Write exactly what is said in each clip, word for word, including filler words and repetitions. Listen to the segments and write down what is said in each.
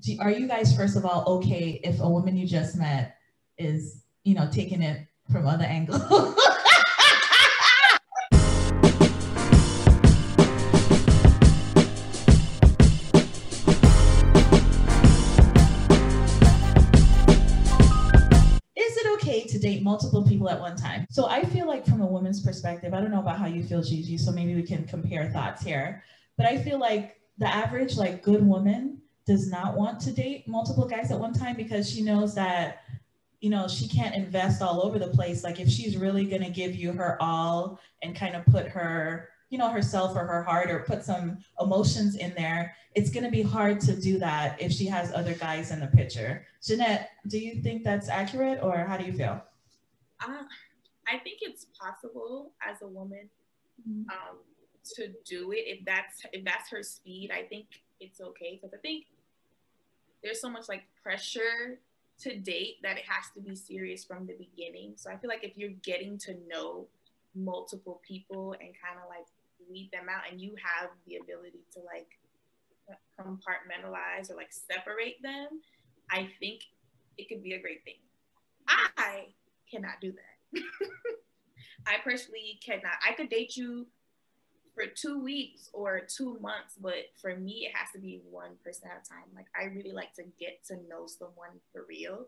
do, are you guys, first of all, okay if a woman you just met is, you know, taking it from other angles? Date multiple people at one time? So I feel like from a woman's perspective, I don't know about how you feel, Gigi, so maybe we can compare thoughts here, but I feel like the average like good woman does not want to date multiple guys at one time because she knows that, you know, she can't invest all over the place. Like if she's really going to give you her all and kind of put her, you know, herself or her heart or put some emotions in there, it's going to be hard to do that if she has other guys in the picture. Jeanette, do you think that's accurate or how do you feel? Uh, I think it's possible as a woman mm-hmm. um, to do it if that's if that's her speed. I think it's okay because I think there's so much like pressure to date that it has to be serious from the beginning. So I feel like if you're getting to know multiple people and kind of like weed them out, and you have the ability to like compartmentalize or like separate them, I think it could be a great thing. I cannot do that. I personally cannot. I could date you for two weeks or two months, but for me, it has to be one person at a time. Like I really like to get to know someone for real,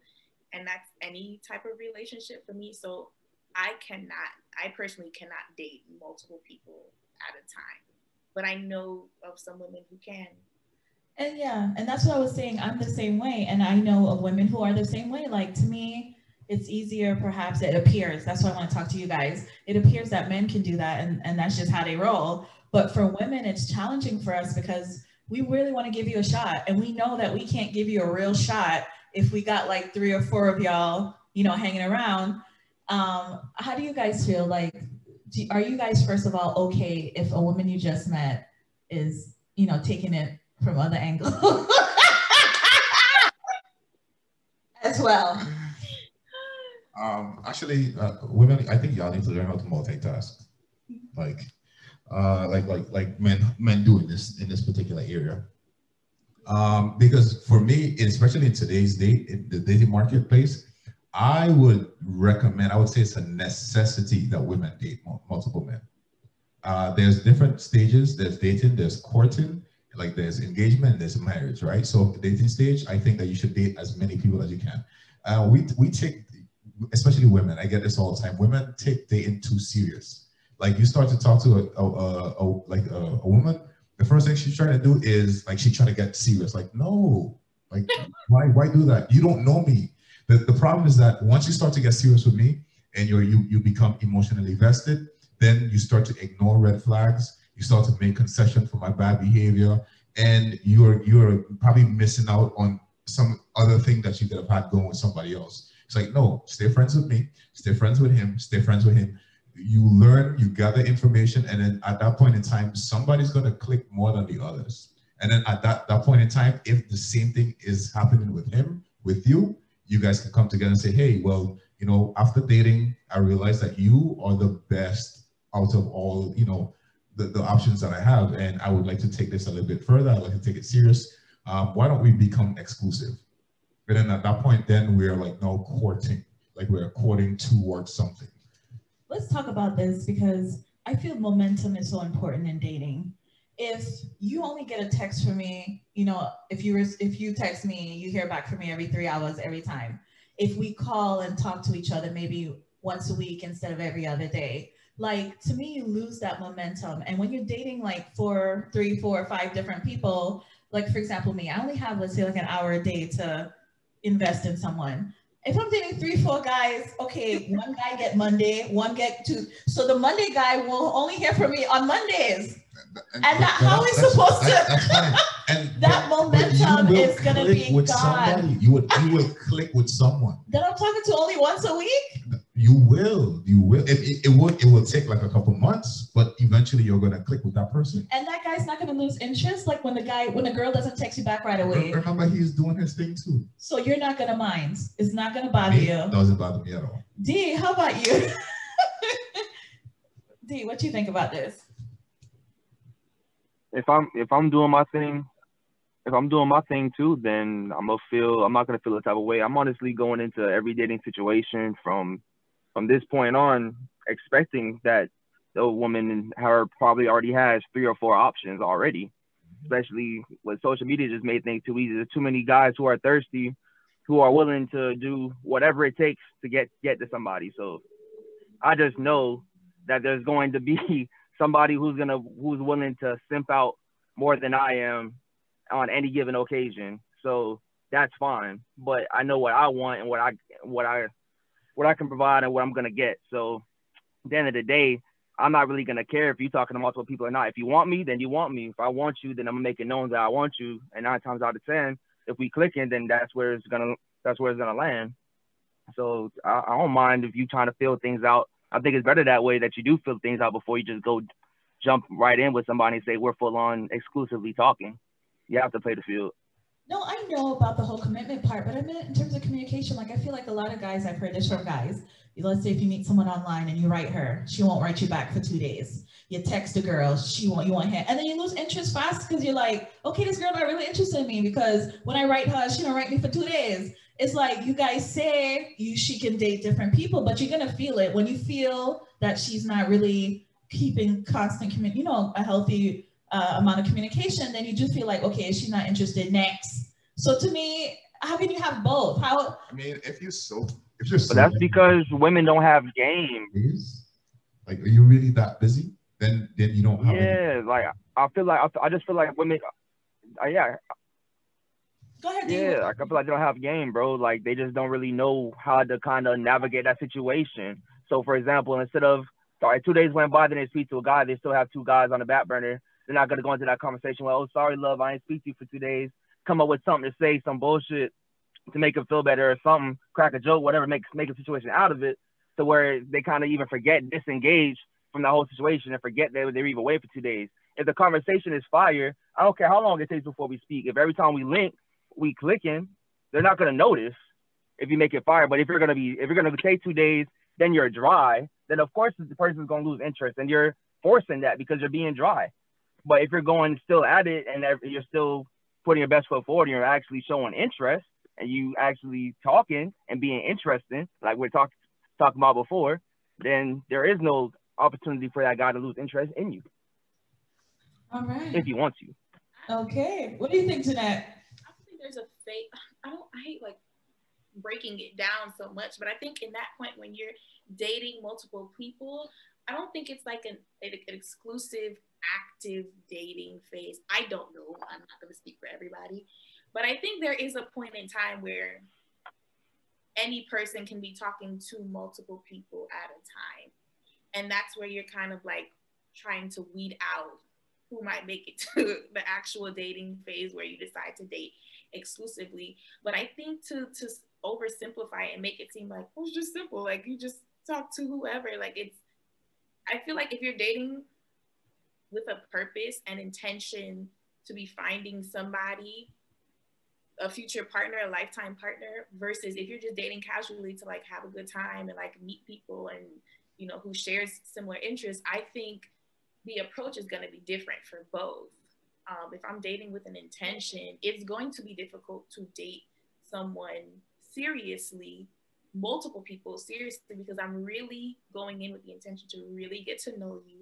and that's any type of relationship for me. So I cannot, I personally cannot date multiple people at a time, but I know of some women who can. And yeah, and that's what I was saying. I'm the same way. And I know of women who are the same way. Like to me, it's easier, perhaps it appears. That's why I want to talk to you guys. It appears that men can do that, and, and that's just how they roll. But for women, it's challenging for us because we really want to give you a shot. And we know that we can't give you a real shot if we got like three or four of y'all, you know, hanging around. Um, how do you guys feel? Like, do, are you guys, first of all, okay if a woman you just met is, you know, taking it from other angles as well? Um, actually, uh, women, I think y'all need to learn how to multitask, like, uh, like, like, like men, men do in this in this particular area. Um, because for me, especially in today's date, in the dating marketplace, I would recommend, I would say it's a necessity that women date multiple men. Uh, there's different stages, there's dating, there's courting, like there's engagement, there's marriage, right? So the dating stage, I think that you should date as many people as you can. Uh, we, we take, especially women, I get this all the time, women take dating too serious. Like you start to talk to a, a, a, a like a, a woman, the first thing she's trying to do is like, she's trying to get serious. Like, no, like why, why do that? You don't know me. The, the problem is that once you start to get serious with me and you're, you you become emotionally vested, then you start to ignore red flags. You start to make concessions for my bad behavior, and you're you're probably missing out on some other thing that you could have had going with somebody else. It's like, no, stay friends with me, stay friends with him, stay friends with him. You learn, you gather information, and then at that point in time, somebody's going to click more than the others. And then at that, that point in time, if the same thing is happening with him, with you, you guys can come together and say, hey, well, you know, after dating, I realized that you are the best out of all, you know, the, the options that I have. And I would like to take this a little bit further. I'd like to take it serious. Um, why don't we become exclusive? But then at that point, then we're like, no, courting, like we're courting towards something. Let's talk about this because I feel momentum is so important in dating. If you only get a text from me, you know, if you if you text me, you hear back from me every three hours, every time. If we call and talk to each other maybe once a week instead of every other day, like to me, you lose that momentum. And when you're dating like four, three, four, five different people, like for example, me, I only have, let's say like an hour a day to invest in someone. If I'm dating three, four guys, okay, one guy get Monday, one get two. So the Monday guy will only hear from me on Mondays. And, and, and that, how it's supposed that, to, and that but, momentum but is going to be with gone. Somebody. You will, you will click with someone. That I'm talking to only once a week? You will, you will. It, it, it, will, it will take like a couple months, but eventually you're going to click with that person. And that guy's not going to lose interest? Like when the guy, when a girl doesn't text you back right away. Remember, he's doing his thing too. So you're not going to mind. It's not going to bother me, you. It doesn't bother me at all. D, how about you? D, what do you think about this? If I'm if I'm doing my thing, if I'm doing my thing too, then I'm gonna feel I'm not gonna feel the type of way. I'm honestly going into every dating situation from from this point on expecting that the woman, however, probably already has three or four options already. Especially with social media, just made things too easy. There's too many guys who are thirsty, who are willing to do whatever it takes to get get to somebody. So I just know that there's going to be somebody who's gonna who's willing to simp out more than I am on any given occasion. So that's fine. But I know what I want and what I what I what I can provide and what I'm gonna get. So at the end of the day, I'm not really gonna care if you're talking to multiple people or not. If you want me, then you want me. If I want you, then I'm gonna make it known that I want you. And nine times out of ten, if we clicking, then that's where it's gonna that's where it's gonna land. So I, I don't mind if you trying to feel things out. I think it's better that way, that you do feel things out before you just go jump right in with somebody and say we're full on exclusively talking. You have to play the field. No, I know about the whole commitment part, but I meant in terms of communication, like I feel like a lot of guys, I've heard this from guys. Let's say if you meet someone online and you write her, she won't write you back for two days. You text a girl, she won't, you won't hit. And then you lose interest fast because you're like, okay, this girl not really interested in me because when I write her, she don't write me for two days. It's like you guys say you she can date different people, but you're going to feel it when you feel that she's not really keeping constant, commu- you know, a healthy Uh, amount of communication, then you do feel like, okay, she's not interested, next. So to me, how can you have both? How? I mean, if you're so, if you're so but that's busy, because women don't have game. Like, are you really that busy? Then, then you don't have. Yeah, any. like I feel like I just feel like women. Uh, yeah. Go ahead. Yeah, like, I feel like they don't have game, bro. Like they just don't really know how to kind of navigate that situation. So, for example, instead of sorry, two days went by, then they speak to a guy, they still have two guys on the back burner. They're not going to go into that conversation like, oh, sorry, love, I ain't speak to you for two days. Come up with something to say, some bullshit to make them feel better or something, crack a joke, whatever, make, make a situation out of it to where they kind of even forget, disengage from the whole situation and forget that they're even away for two days. If the conversation is fire, I don't care how long it takes before we speak. If every time we link, we clicking, they're not going to notice if you make it fire. But if you're going to be, if you're going to take two days, then you're dry, then of course the person's going to lose interest and you're forcing that because you're being dry. But if you're going still at it and you're still putting your best foot forward and you're actually showing interest and you actually talking and being interesting, like we're talk, talking about before, then there is no opportunity for that guy to lose interest in you. All right. If he wants you. Okay. What do you think, Jeanette? I don't think there's a fake. I don't, I hate like breaking it down so much, but I think in that point when you're dating multiple people, I don't think it's like an, an exclusive active dating phase. I don't know. I'm not going to speak for everybody. But I think there is a point in time where any person can be talking to multiple people at a time. And that's where you're kind of like trying to weed out who might make it to the actual dating phase where you decide to date exclusively. But I think to, to oversimplify and make it seem like, oh, it's just simple. Like you just talk to whoever. Like it's, I feel like if you're dating with a purpose and intention to be finding somebody, a future partner, a lifetime partner, versus if you're just dating casually to like have a good time and like meet people and, you know, who shares similar interests, I think the approach is going to be different for both. Um, if I'm dating with an intention, it's going to be difficult to date someone seriously, multiple people seriously, because I'm really going in with the intention to really get to know you.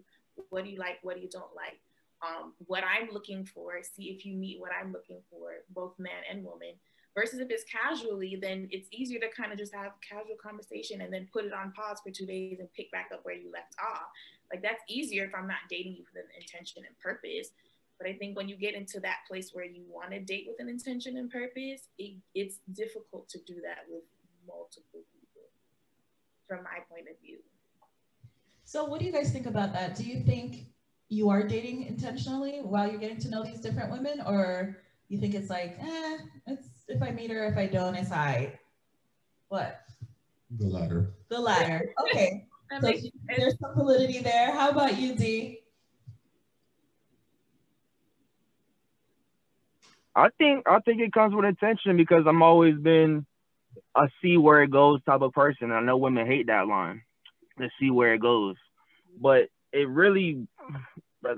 What do you like? What do you don't like? Um, what I'm looking for, see if you meet what I'm looking for, both man and woman. Versus if it's casually, then it's easier to kind of just have casual conversation and then put it on pause for two days and pick back up where you left off. Like that's easier if I'm not dating you with an intention and purpose. But I think when you get into that place where you want to date with an intention and purpose, it, it's difficult to do that with multiple people, from my point of view. So what do you guys think about that? Do you think you are dating intentionally while you're getting to know these different women, or you think it's like, eh, it's, if I meet her, if I don't, it's all right? What? The latter. The latter. Okay. So there's some validity there. How about you, D? I think I think it comes with intention because I'm always been a see where it goes type of person. I know women hate that line. To see where it goes, but it really, but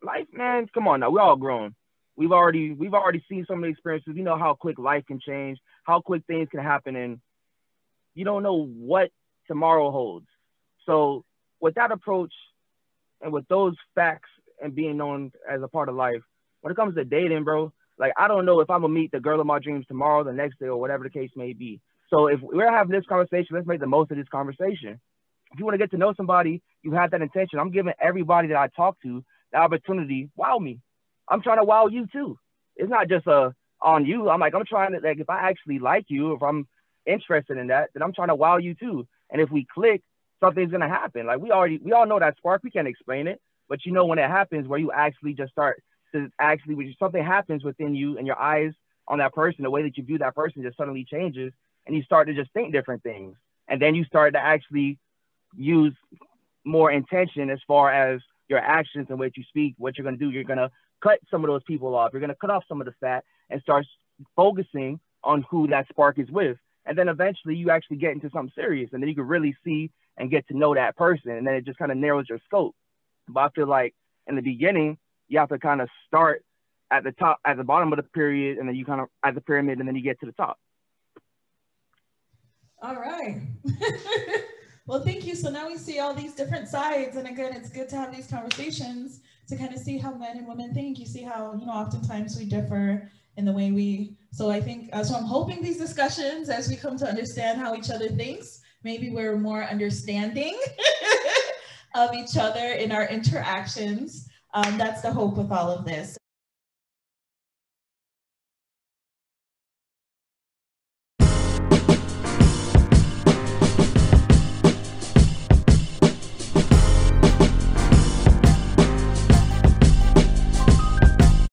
life, man, come on now, we all grown, We've already we've already seen some of the experiences. We know how quick life can change, how quick things can happen, and you don't know what tomorrow holds. So with that approach and with those facts and being known as a part of life, when it comes to dating, bro, like, I don't know if I'm gonna meet the girl of my dreams tomorrow, the next day, or whatever the case may be. So if we're having this conversation, let's make the most of this conversation. If you want to get to know somebody, you have that intention. I'm giving everybody that I talk to the opportunity, wow me. I'm trying to wow you too. It's not just uh, on you. I'm like, I'm trying to, like, if I actually like you, if I'm interested in that, then I'm trying to wow you too. And if we click, something's going to happen. Like, we already, we all know that spark. We can't explain it. But you know when it happens, where you actually just start to actually, something happens within you and your eyes on that person, the way that you view that person just suddenly changes. And you start to just think different things. And then you start to actually use more intention as far as your actions and what you speak, what you're going to do. You're going to cut some of those people off. You're going to cut off some of the fat and start focusing on who that spark is with. And then eventually you actually get into something serious, and then you can really see and get to know that person. And then it just kind of narrows your scope. But I feel like in the beginning, you have to kind of start at the top, at the bottom of the period, and then you kind of at the pyramid, and then you get to the top. All right. Well, thank you. So now we see all these different sides, and again, it's good to have these conversations to kind of see how men and women think. You see how, you know, oftentimes we differ in the way we, so I think, so I'm hoping these discussions, as we come to understand how each other thinks, maybe we're more understanding of each other in our interactions. Um, that's the hope with all of this.